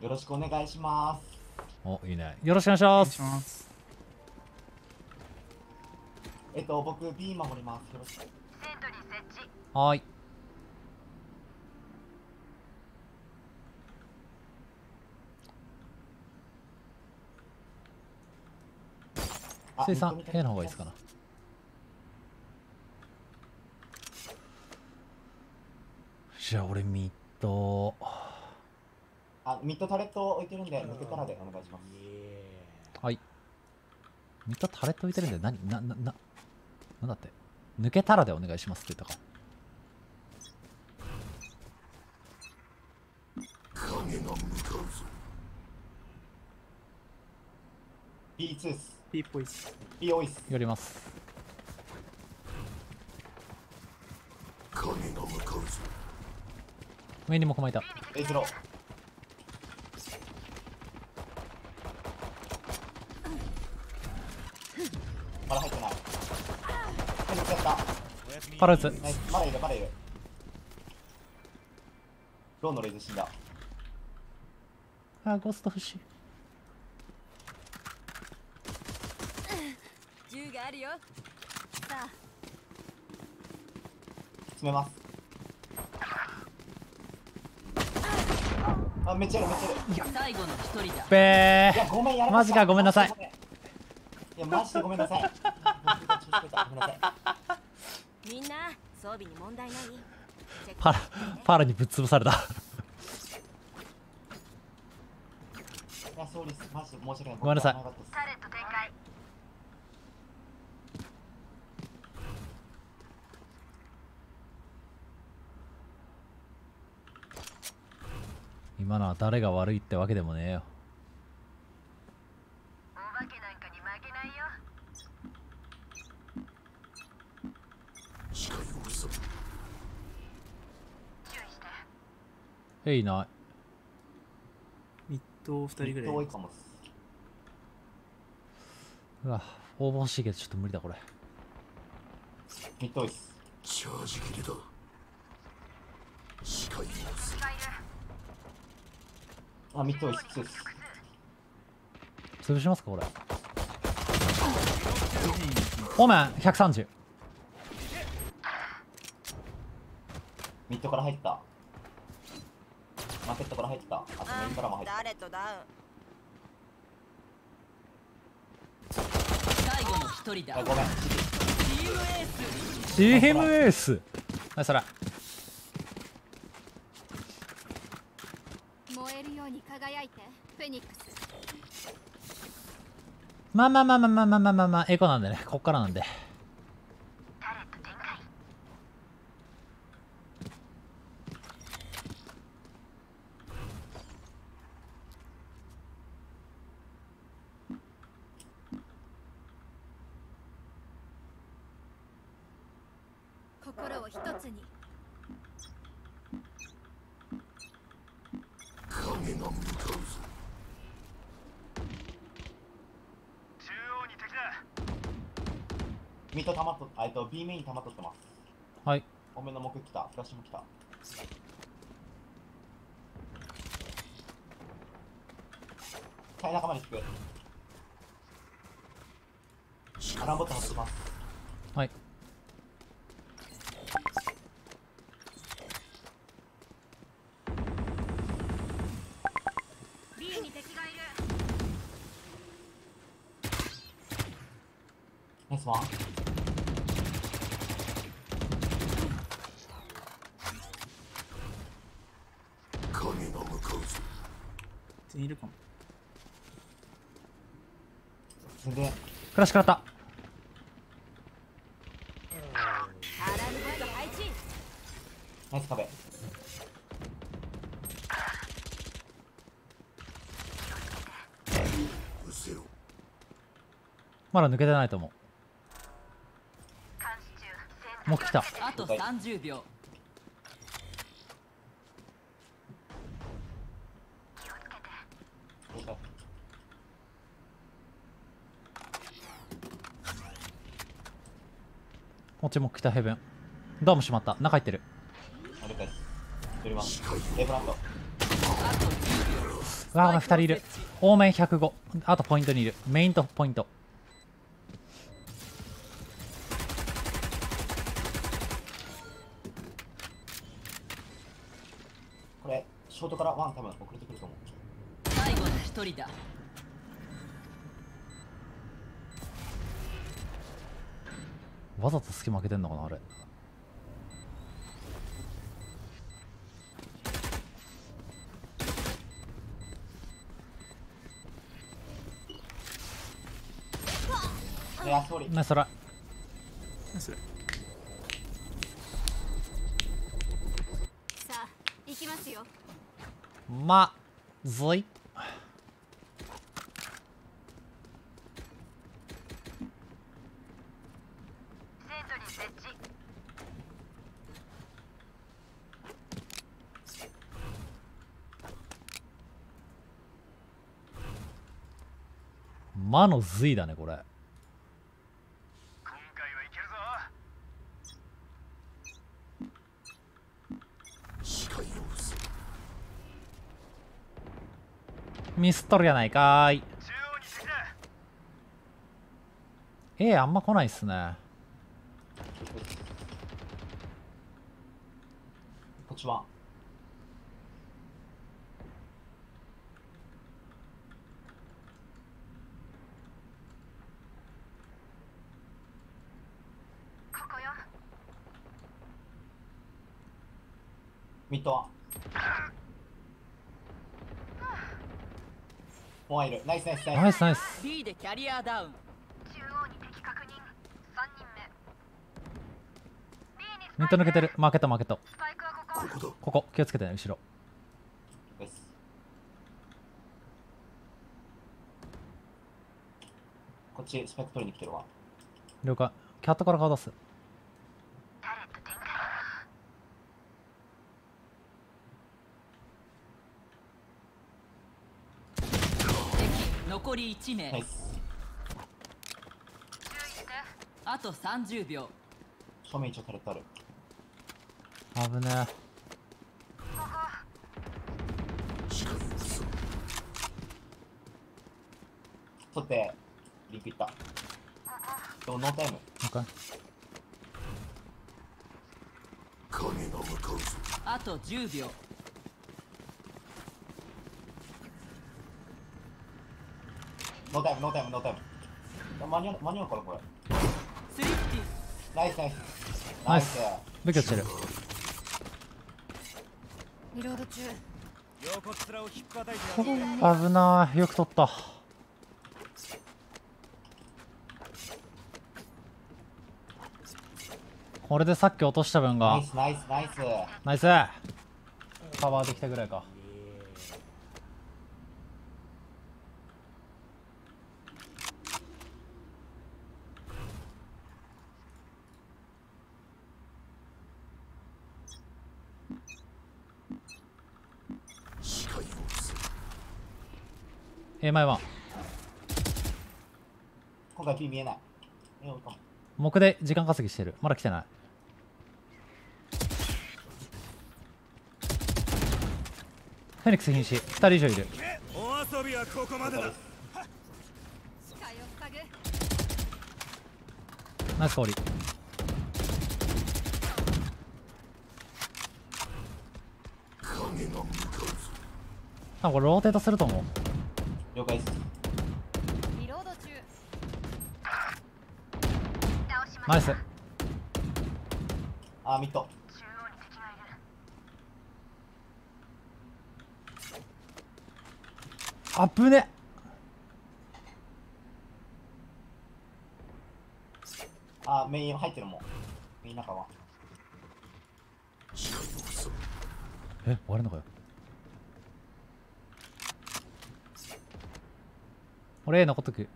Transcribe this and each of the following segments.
よろしくお願いします。お、いいね。よろしくお願いします。僕 B 守ります。よろしく。セントリー設置。はーい。生産 A の方がいいですかな。じゃあ俺ミッド。ミッドタレット置いてるんで抜けたらでお願いします。はい。ミッドタレット置いてるんでなんだって抜けたらでお願いしますって言ったか。影が向かうぞ。 B2 っす。 B っぽいっす。 B 多いっす。やります。影が向かうぞ。上にも構えた。 A0。 まだ入ってない。パラ打つ。まだいるまだいる。ローのレイズ死んだ。あ、ゴースト欲しい。銃があるよ。さあ詰めます。あ、めっちゃあるめっちゃある。最後の一人だ。べー、ごめんやらマジか。ごめんなさい。いやマジでごめんなさい。みんな装備に問題ない。パラにぶっ潰された。ごめんなさい。今のは誰が悪いってわけでもねえよ。お化けなんかに負けないよ。え、いない。ミッド2人ぐらい。うわ、応募欲しいけどちょっと無理だこれ。ミッドです。チャージ切れだ。視界にます。あ、ミッドです。潰しますかこれ。オーメン130。ミッドから入った。マーケットから入った。あとメインからも入った。誰とダウン。最後の一人だ。ごめん。CMS。はい、そら。燃えるように輝いて。フェニックス。まあエコなんでね。こっからなんで。ミッド溜まっと、B メイン溜まっとってます。はい。おめの目来た、フラッシュも来た。はい、仲間に引く。アランボット持ってます。はい。ナイスワン。いるかも。すげえ。クラッシュ食らった。ナイス壁。まだ抜けてないと思う。もう来た。あと30秒。こっちも北ヘブン。ドアも閉まった。中入ってる。わあ、2人いる。オーメン105。あとポイントにいる。メインとポイント。これ、ショートからワン多分遅れてくると思う。最後の1人だ。わざと隙間開けてんのかな、あれ。ナイストライ。さあ行きますよ。まずい。魔の髄だねこれ。ミスっとるやないかーい。あんま来ないっすね。こっちはここよ。ミッドはナイスナイスナイスナイスナイス。 B でキャリアダウン。中央に敵確認。3人目。ミット抜けてる。負けた負けた。ここ気をつけてね、後ろ。こっちスペック取りに来てるわ。了解。キャットから顔出す。残り1名。はい、あと30秒。正面一応取れたる。危ねえ。取って、リピーター。ノータイム。あと10秒。ノータイム、ノータイム、ノータイム。間に合うからこれ。ナイスナイスナイス。武器落ちてる。リロード中。危ない、よく取った。これでさっき落とした分が。ナイスナイスナイス。ナイス。カバーできたぐらいか。前は今回 P 見えない。目で時間稼ぎしてる。まだ来てない。フェニックス瀕死。2人以上いる。お遊びはここまでだ。ナイスゴール。多分これローテートすると思う。了解です。リロード中。ナイス。ミッド。中央に敵がいる。あぶね。メイン入ってるもん。メイン中は。終わるのかよ。俺残っとく。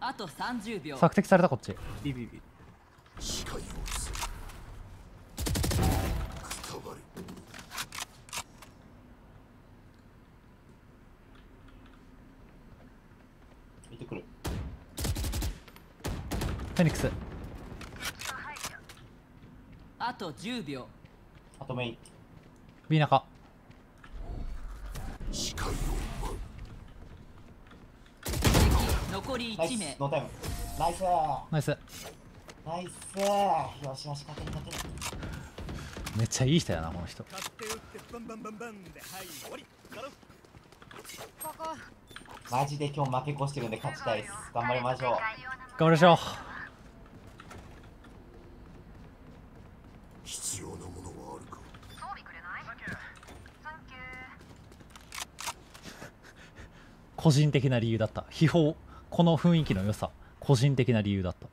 あと30秒。索敵されたこっち。見てくる。フェニックス。あと10秒。まとめいい首中残り1名ノータイムナイスナイスナイスよしよし勝てる勝てるめっちゃいい人やなこの人マジで今日負け越してるんで勝ちたいです頑張りましょう頑張りましょう必要なものはあるか個人的な理由だった秘宝この雰囲気の良さ個人的な理由だった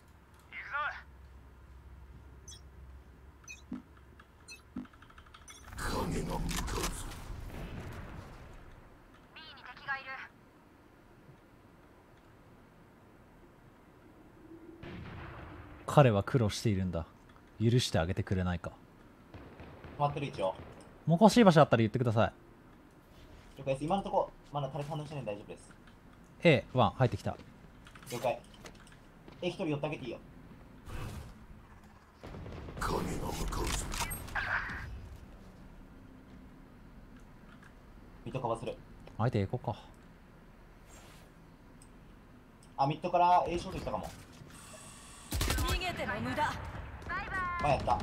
影が向かうぞ B に敵がいる彼は苦労しているんだ許してあげてくれないか待ってる一応もこしい場所あったら言ってください了解です今のとこまだタレ反応してないんで大丈夫です A1 入ってきた了解 A1 人寄ってあげていいよ影が向かうぞミッドカバーする相手 A 行こうかあミッドから A ショート行ったかも逃げても無駄前やった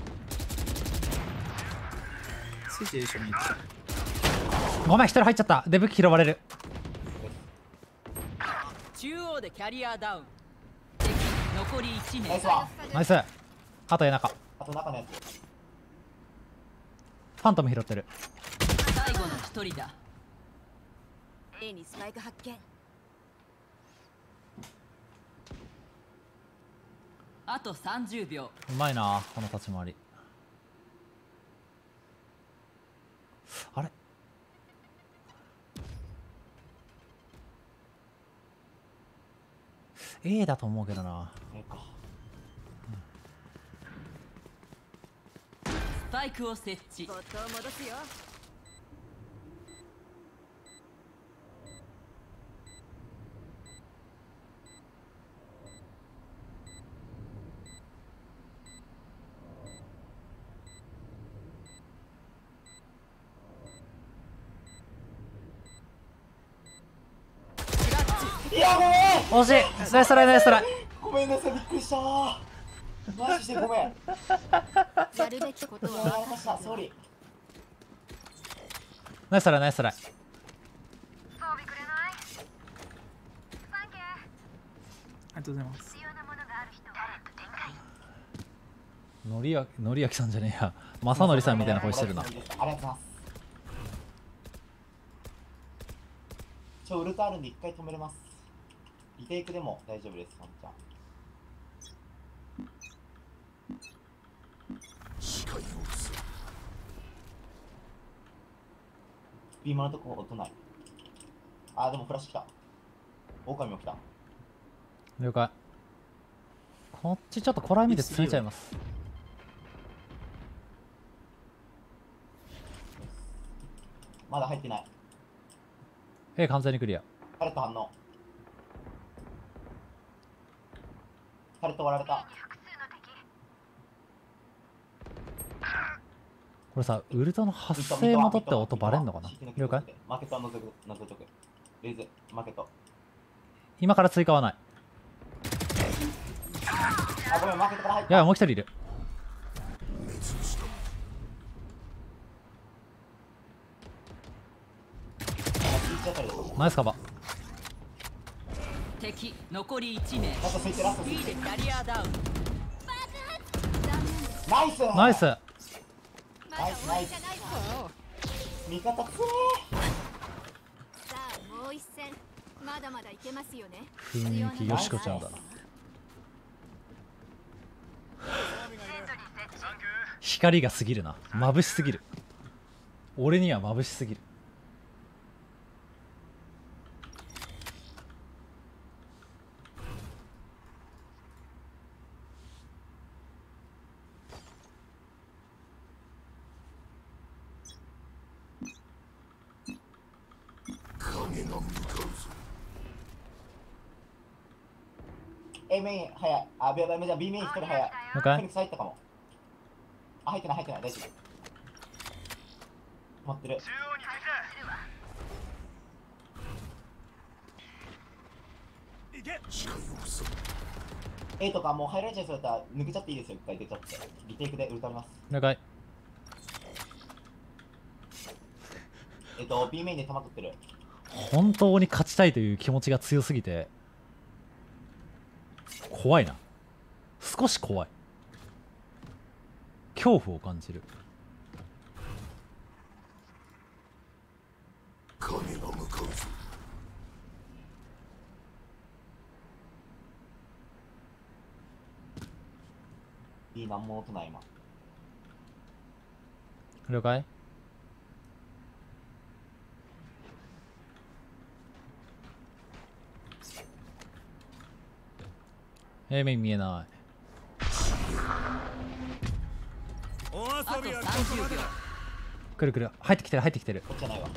ついてる人にごめん一人入っちゃったで武器拾われる中央でキャリアダウン残り1名ナイスあと中あと中のやつファントム拾ってる最後の一人だ A にスパイク発見あと30秒うまいなこの立ち回りあれA だと思うけどなスパイクを設置ボットを戻すよ惜しいナイストライナイストライごめんなさいびっくりしたマジでごめんやるべきことはやりました総理ナイストライナイストライありがとうございますのりやきさんじゃねえやまさのりさんみたいな声してるなありがとうございますちょウルトあるんで一回止めれますリテイクでも大丈夫です、ワンちゃん。今のところ音ない。あ、でもフラッシュ来た。狼も来た。了解。こっちちょっとこらえみで詰めちゃいます。まだ入ってない。完全にクリア。あれと反応。カルト割られたこれさウルトの発生元って音バレんのかな了解マーケットのぞくレイズマーケット今から追加はないあごめんマーケットから入ったいやもう一人いるナイスカバー敵残り1名ナイス味方強い雰囲気よしこちゃんだな光が過ぎるな眩しすぎる俺には眩しすぎるB メイン1人早い。入ってない入ってない大丈夫。止まってる。中央に入ってるわ。A とかもう入られちゃいそうだったら抜けちゃっていいですよ。一回出ちゃってリテイクでウルトラります。了解。B メインで弾取ってる。本当に勝ちたいという気持ちが強すぎて怖いな。少し怖い。恐怖を感じる。神が向かうぞ。いいなんも音ない今。了解。メイン見えない。あと30秒。くるくる入ってきてる入ってきてる。こっちじゃないわ。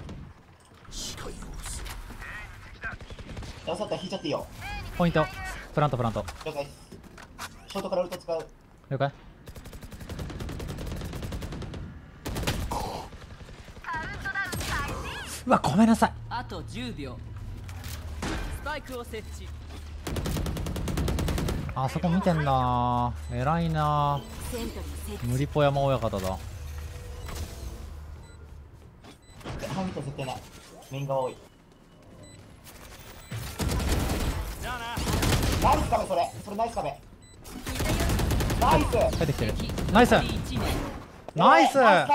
ダウンサーって引いちゃっていいよ。ポイントプラントプラント。了解。ショートからウルト使う。了解。うわごめんなさい。あと10秒。スパイクを設置。あそこ見てんな。偉いな。無理ぽ山親方だ。ハミト絶対ない。面が多い。ナイス壁それ。それナイス壁。ナイス。帰ってきてる。ナイス。ナイス。ナイス。あ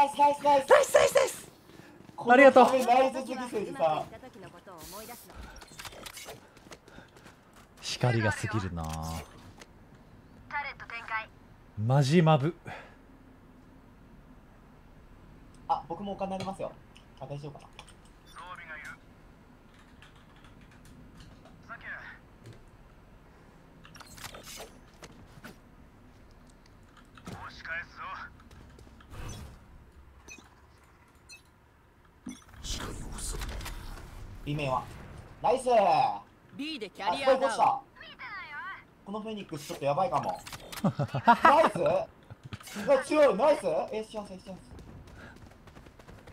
りがとう。光が過ぎるな。マジマブ。あ、僕もお金ありますよ。あ、大丈夫かな。装備がいる。サキュー。押し返すぞ。B面は。ナイス。Bでキャリアダウン。このフェニックスちょっとやばいかも。ナイス。すごい強い。ナイス。しようしよう。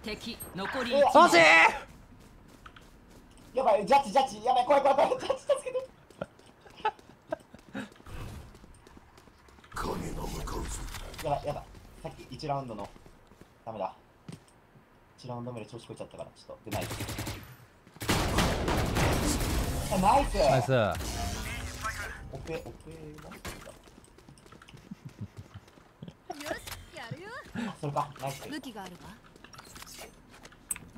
敵残り1。マジ。やばいジャッジやばい怖い。ジャッジ助けて。影の向こう。やばい。さっき1ラウンドのダメだ。1ラウンド目で調子こいちゃったからちょっと出ない。ナイス。ナイス。オペ。それか、ナイス。武器があるか。あ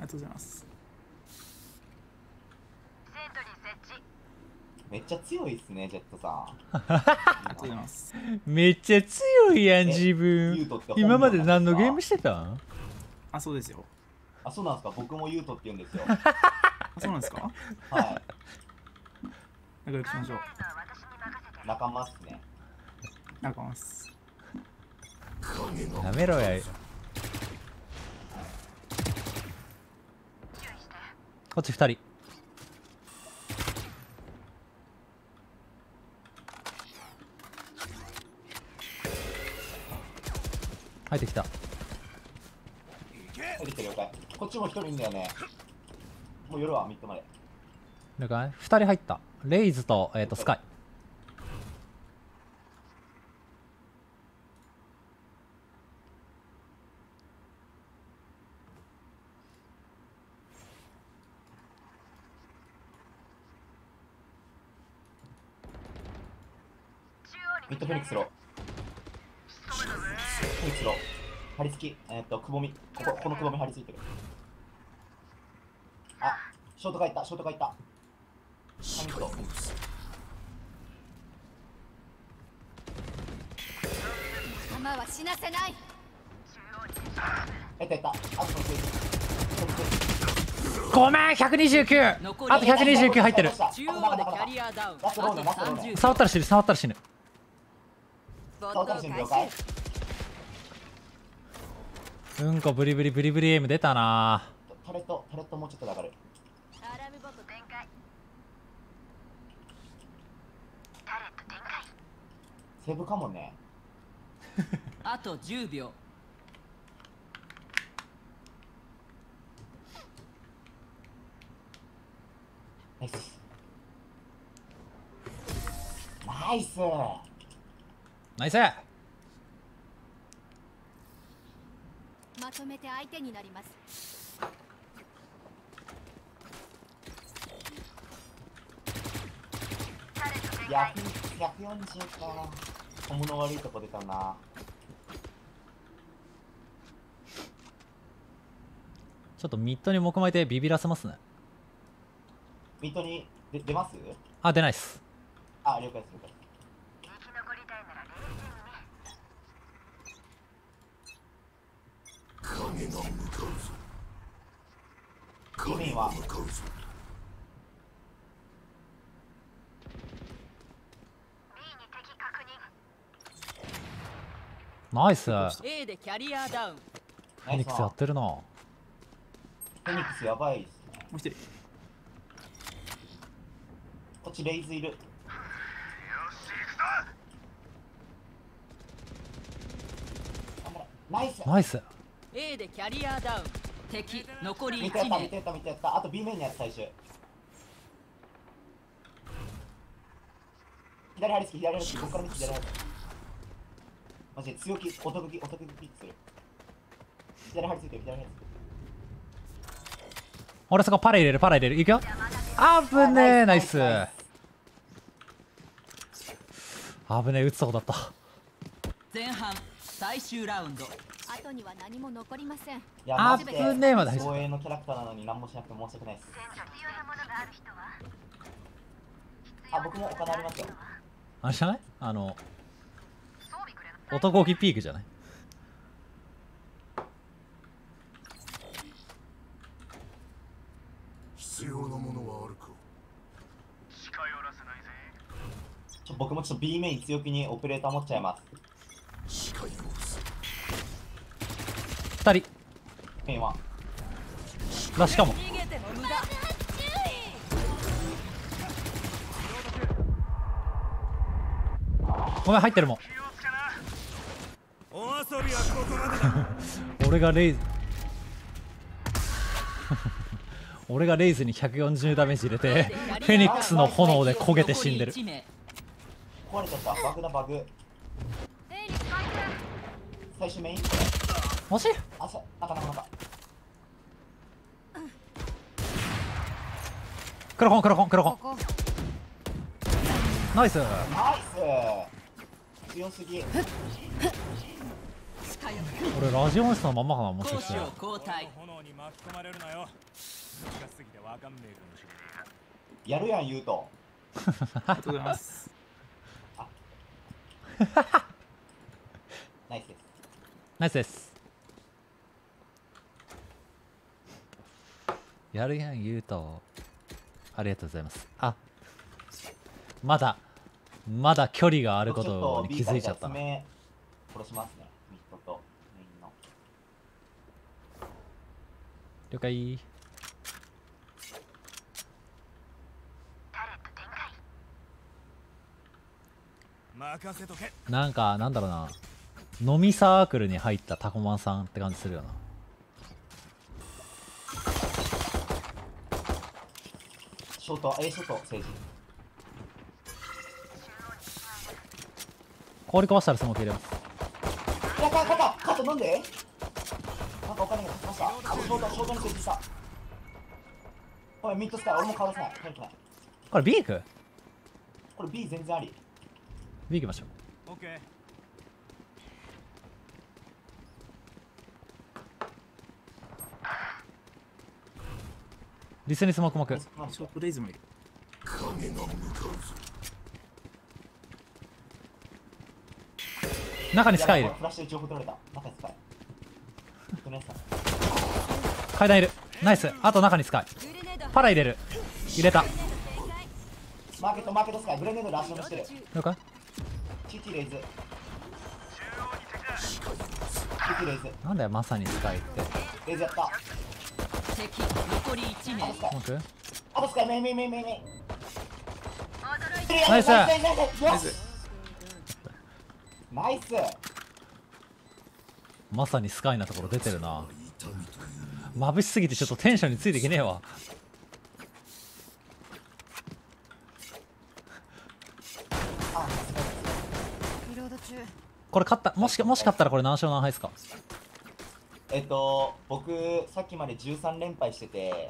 りがとうございます。セントリー設置。めっちゃ強いですね、ジェットさん。ありがとうございます。めっちゃ強いやん、自分。今まで何のゲームしてたん？あ、そうですよ。あ、そうなんですか。僕もユートって言うんですよ。あ、そうなんですか。はい。仲良くしましょう。仲間っすね。仲間っす。やめろや。こっち2人。入ってきた。降りてる。了解。こっちも1人いるんだよね。もう夜はミッドまで。了解。2人入った。レイズとスカイ。ミッドフェニックスロー。フェニックスロー。張り付き。くぼみ。このくぼみ張り付いてる。あ、ショートがいった。ショート。弾は死なせない。やった。あと120。ごめん、129。あと129入ってる。触ったら死ぬ。うんこブリエム出たな。タレットもうちょっとだから。セブかもね。あと10秒。よし。ナイスナイス。まとめて相手になります。140か。コムの悪いとこ出たな。ちょっとミッドにもくまえてビビらせますね。ミッドに出ます？あ、出ないっす。あ、了解です、了解です。影が向かうぞ。影が向かうぞ。ナイス。フェニックスやってるな。フェニックスやばいっすね。もう一人。こっちレイズいる。ナイス。ナイス。A でキャリアダウン。敵残り1名。見てた見てた。あと B 面にやつ最終。左ハリスキ左ハリスキここから見て左ハリスキ。マジで強気お得気お得気ピッチする。左ハリスキ左ハリスキ。俺そこパラ入れるパラ入れる。いくよ。あぶねえナイス。あぶねえ打つとこだった。前半最終ラウンド。後には何も残りません。あぶねえまだ。防衛のキャラクターなのに何もしなくて申し訳ないです。あ、僕もお金ありますよ。あれじゃない？あの男置きピークじゃない？必要なものはあるか。近寄らせないぜ。僕もちょっと B メイン強気にオペレーター持っちゃいます。近寄2人今ラッシュかもごめん入ってるもん俺がレイズ俺がレイズに140ダメージ入れてフェニックスの炎で焦げて死んでる。壊れちゃったバグだバグ。最終メインもしあさなかなかなか黒コン黒コン黒コンナイスナイス強すぎ。俺ラジオン室のまんまかなもしかして。やるやん言うとありがとうございます。ナイスですナイスです。やるやん言うとありがとうございます。あまだ距離があることに気づいちゃった。殺しますねミッドとメインの。了解。なんかなんだろうな飲みサークルに入ったタコマンさんって感じするよな。ショート、Aショート、政治氷壊したらその手入れます。いや、カットなんでなんかお金が来ました。あのショートに設置した。これミッドスター、俺も変わらせない変わらない。これ B 行く？これ B 全然あり。 B 行きましょう。 OK リスにスモークもく。ショートレイズもいる。影が向かう。中にスカイいる。フラッシュで情報取られた。中にスカイ。階段いる。ナイス。あと中にスカイ。パラ入れる。入れた。マーケットスカイ。グレネードラッシュしてる。了解。チーレイズ。なんだよまさにスカイって。レイズやった。残り1名。あとスカイメイ。ナイスナイス。まさにスカイなところ出てるな。眩しすぎてちょっとテンションについていけねえわ。これ勝った、もし勝ったらこれ何勝何敗ですか？僕さっきまで13連敗してて、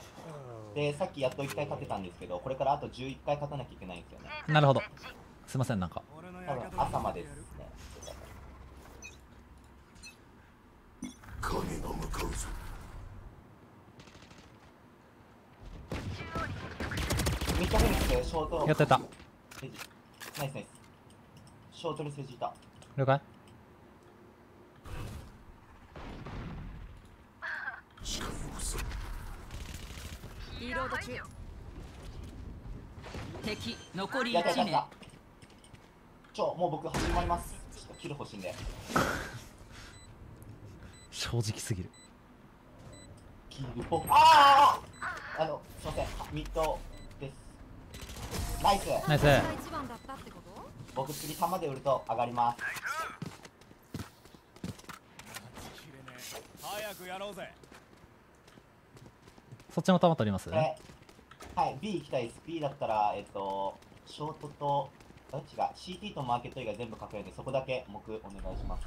でさっきやっと1回勝てたんですけど、これからあと11回勝たなきゃいけないんですよね。なるほど、すいません、なんか多分朝までですね。金が向かうぞ。ミッドフェニックスショートやってた。ナイスナイス。ショートにセジータ。了解。リロード中。敵残り1名。もう僕始まります。ちょっとキル欲しいんで。正直すぎる。キルポ。ああ。すみません。ミッドです。ナイス。ナイス。僕次弾で売ると上がります。早くやろうぜ。そっちの弾取ります？はい、B 行きたいです。B だったら、ショートと、どっちが CT とマーケット以外全部隠れるんで、そこだけ僕お願いします。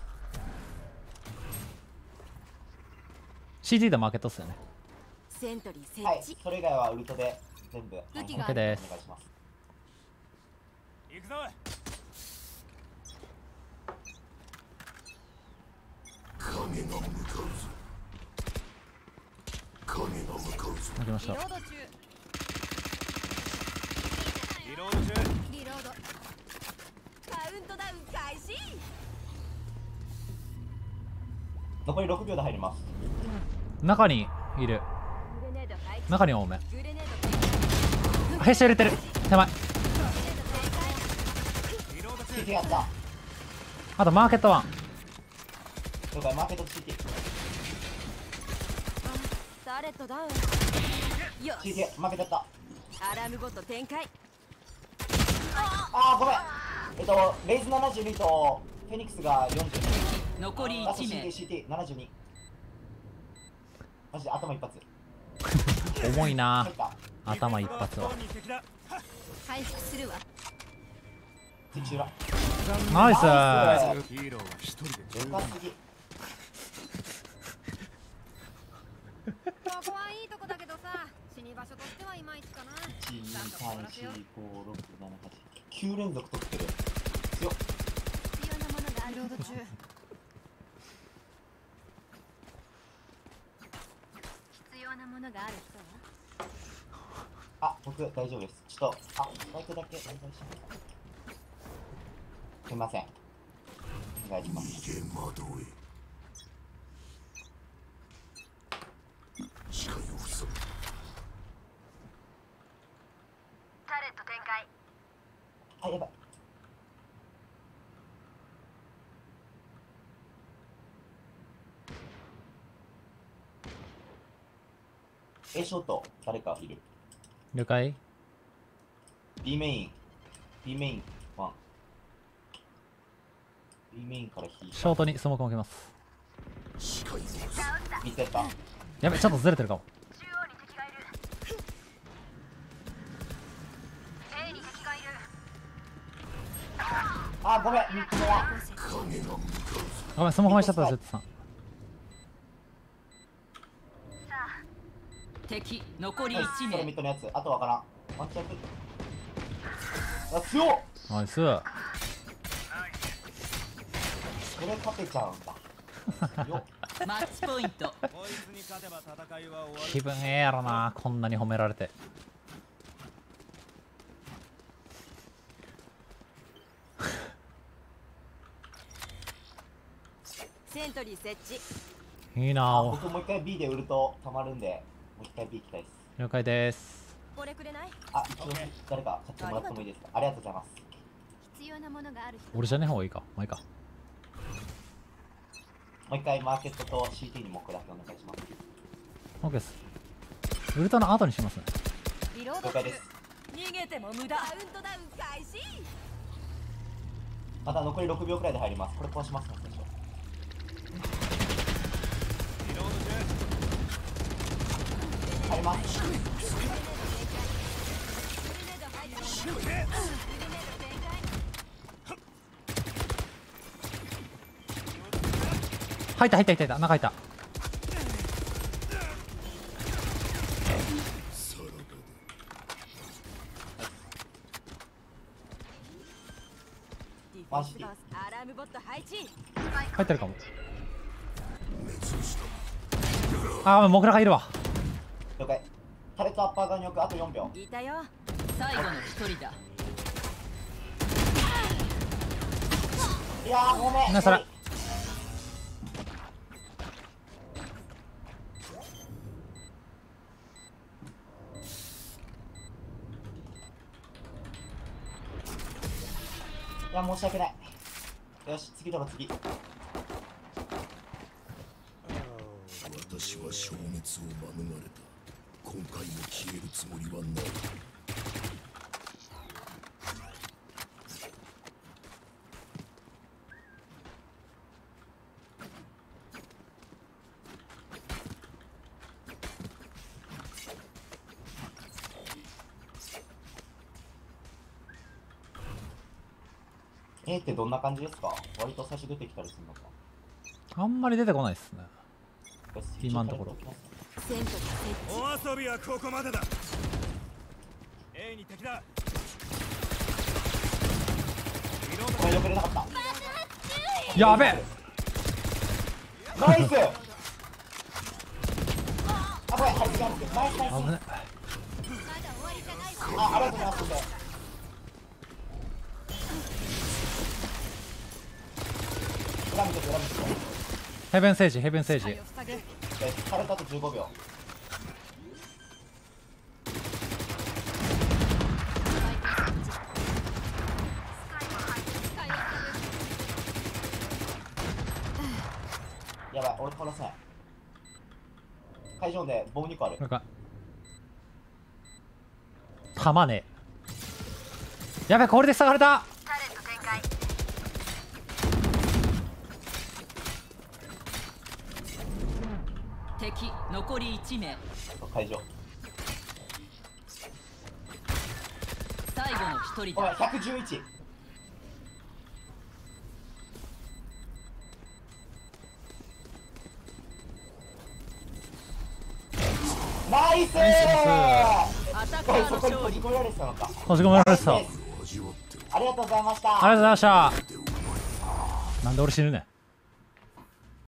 CT とマーケットっすよね。セントリー設置。はい、それ以外はウルトで全部。OK です。お願いします。行くぞ。影が向かうぞ。負けました。リロード中。リロード中。リロード。カウントダウン開始。残り6秒で入ります。中にいる。中に多め。弊社入れてる。手前。あとマーケットワン。了解、マーケットCT。アレットダウン。よし。負けちゃった。アラームごと展開。ああ、ごめん。レイズ72とフェニックスが42。残り1名。CT72。マジで頭一発。重いな。頭一発は。回復するわ。ナイス。ヒーローは一人で全部。ここはいいとこだけどさ、死に場所としてはいまいちかな。1、2、3、4、5、6、7、8、9連続取ってる。強っ。必要なものがリロード中。必要なものがある人は。あ、僕大丈夫です。ちょっと、あ、バイトだけお願いします。すみません。お願いします。視界を塞ぐ。タレット展開。あ、やばい。Aショット誰かいる。了解。Bメイン。Bメインワン。Bメインから引いて。ショートにスモークをかけます。視界を塞ぐ。見てた。やべ、ちょっとずれてるかも。中央に敵がいる。A に敵がいる。あ、ごめん、3つ目は。ごめん、スマホにしちゃった、Z さん。さあ、敵、残り1名。ミッドのやつ、あとわからん。ワンチャンプ。あ、強っ。ナイス。これ勝てちゃうんだ。よっ。マッチポイント。気分ええやろな、こんなに褒められて。セントリー設置。いいな。僕もう一回 B で売るとたまるんで、もう一回 B 行きたいです。了解です。これくれない？あ、誰か買ってもらってもいいですか？ありがとうございます。必要なものがある人。俺じゃねえ方がいいか、まあいいか。もう一回マーケットと CT にもこだけお願いします。オッケーです。ウルトの後にしますね。了解です。逃げても無駄。カウントダウン開始。また残り6秒くらいで入ります。これ壊しますね。入ります。入った中入った。入ってるかも。ああ、もうモグラがいるわ。了解。破裂アッパー側に置く。あと4秒。いたよ。最後の1人だ。いやーごめん。なさら。いや申し訳ない。よし次だろ次。私は消滅を免れた。今回も消えるつもりはない。A ってどんな感じですか？割と最初出てきたりするのか。あんまり出てこないですね。今のところ。お遊びはここまでだ。A に敵だ。やべえ。ナイス。あ、これ入ってきます。ナイスナイス。危ない。あ、ありがとうございます。ヘブンセージヘブンセージ。カルタと15秒。やばい俺殺せない。会場で棒2個ある。弾ねえ。やべこれで塞がれた。敵残り1名。解除。最後の1人だ。111。ナイスー。そこに閉じ込められてたのか。閉じ込められてた。ありがとうございました。ありがとうございました。なんで俺死ぬねん。